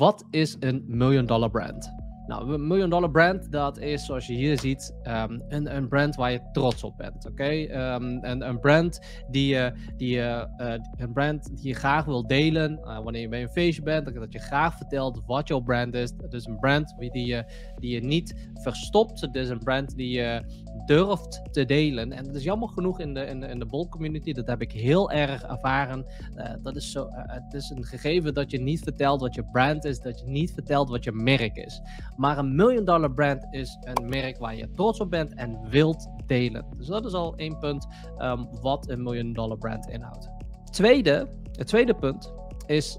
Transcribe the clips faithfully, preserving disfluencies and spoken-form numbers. Wat is een million dollar brand? Nou, een million dollar brand, dat is zoals je hier ziet um, een, een brand waar je trots op bent, oké? Okay? Um, en een brand die je, die je, uh, een brand die je graag wil delen uh, wanneer je bij een feestje bent, dat je graag vertelt wat jouw brand is. Dus een brand die je, die je niet verstopt, dus een brand die je durft te delen. En dat is jammer genoeg in de, in de, in de Bol community, dat heb ik heel erg ervaren. Uh, dat is zo, uh, het is een gegeven dat je niet vertelt wat je brand is, dat je niet vertelt wat je merk is. Maar een million dollar brand is een merk waar je trots op bent en wilt delen. Dus dat is al één punt um, wat een million dollar brand inhoudt. Tweede, het tweede punt is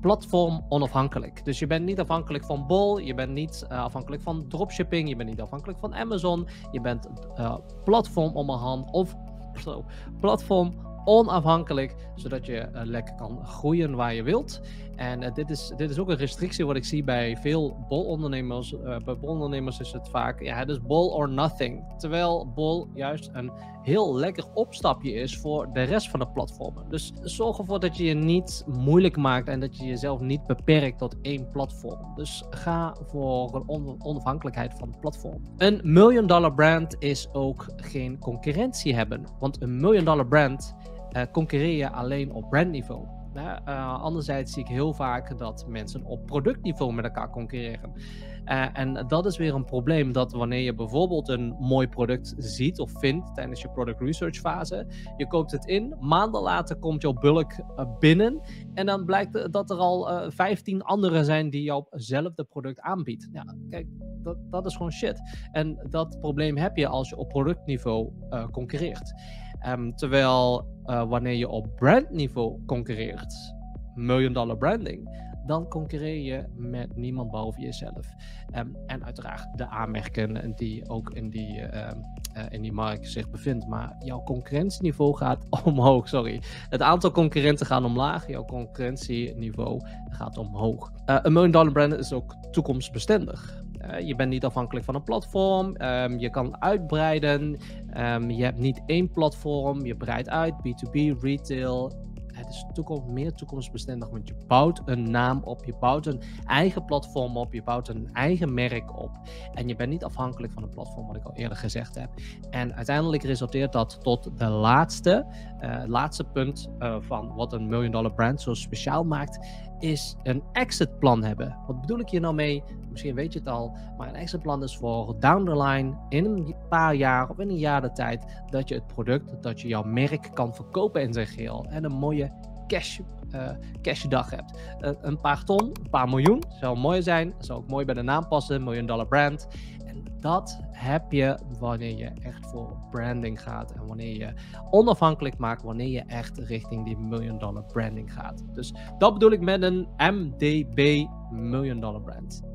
platform onafhankelijk. Dus je bent niet afhankelijk van Bol, je bent niet uh, afhankelijk van dropshipping, je bent niet afhankelijk van Amazon. Je bent uh, platform onderhand of zo, platform onafhankelijk, zodat je uh, lekker kan groeien waar je wilt. En uh, dit, is, dit is ook een restrictie wat ik zie bij veel Bol-ondernemers. Uh, bij Bol-ondernemers is het vaak, ja, het is Bol or nothing. Terwijl Bol juist een heel lekker opstapje is voor de rest van de platformen. Dus zorg ervoor dat je je niet moeilijk maakt en dat je jezelf niet beperkt tot één platform. Dus ga voor een on onafhankelijkheid van het platform. Een million dollar brand is ook geen concurrentie hebben, want een million dollar brand Uh, concurreer je alleen op brandniveau. Uh, uh, anderzijds zie ik heel vaak dat mensen op productniveau met elkaar concurreren. Uh, en dat is weer een probleem, dat wanneer je bijvoorbeeld een mooi product ziet of vindt tijdens je product research fase, je koopt het in, maanden later komt jouw bulk uh, binnen en dan blijkt dat er al uh, vijftien anderen zijn die jouwzelfde product aanbiedt. Ja, kijk, dat, dat is gewoon shit. En dat probleem heb je als je op productniveau uh, concurreert. Um, terwijl uh, wanneer je op brandniveau concurreert, million dollar branding, dan concurreer je met niemand behalve jezelf. Um, en uiteraard de aanmerken die ook in die, uh, uh, in die markt zich bevindt. Maar jouw concurrentieniveau gaat omhoog, sorry. Het aantal concurrenten gaat omlaag, jouw concurrentieniveau gaat omhoog. Uh, een million dollar brand is ook toekomstbestendig. Uh, je bent niet afhankelijk van een platform, um, je kan uitbreiden, um, je hebt niet één platform, je breidt uit, B twee B, retail. Het is toekomst, meer toekomstbestendig, want je bouwt een naam op, je bouwt een eigen platform op, je bouwt een eigen merk op. En je bent niet afhankelijk van een platform, wat ik al eerder gezegd heb. En uiteindelijk resulteert dat tot de laatste, uh, laatste punt uh, van wat een million dollar brand zo speciaal maakt, is een exitplan hebben. Wat bedoel ik hier nou mee? Misschien weet je het al, maar een exitplan is voor down the line, in een paar jaar of in een jaar de tijd, dat je het product, dat je jouw merk kan verkopen in zijn geheel. En een mooie cash, uh, cashdag hebt. Uh, een paar ton, een paar miljoen, zou mooi zijn. Zou ook mooi bij de naam passen, million dollar brand. En dat heb je wanneer je echt voor branding gaat en wanneer je onafhankelijk maakt, wanneer je echt richting die million dollar branding gaat. Dus dat bedoel ik met een M D B million dollar brand.